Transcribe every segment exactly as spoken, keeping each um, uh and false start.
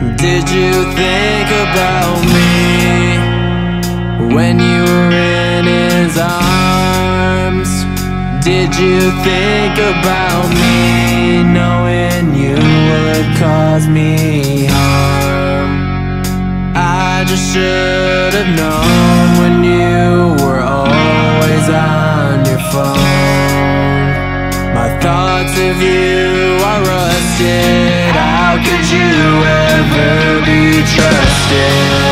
Did you think about me when you were in his arms? Did you think about me knowing you would cause me harm? I just should have known when you were always on your phone. My thoughts of you are rusted. How could you ever be trusted?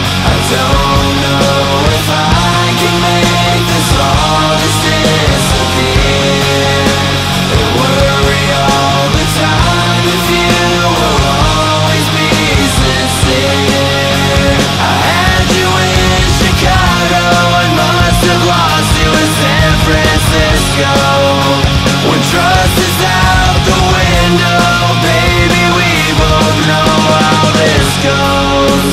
I don't know if I can make this all just disappear. I worry all the time if you will always be sincere. I had you in Chicago, I must have lost you in San Francisco. When trust is out the window, baby, we both know how this goes.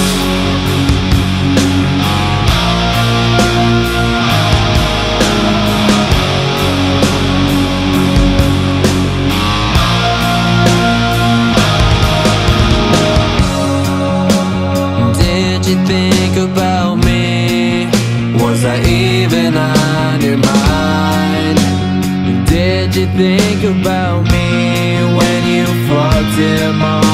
Did you think about me? Was I even on your mind? Did you think about me when you fucked him up?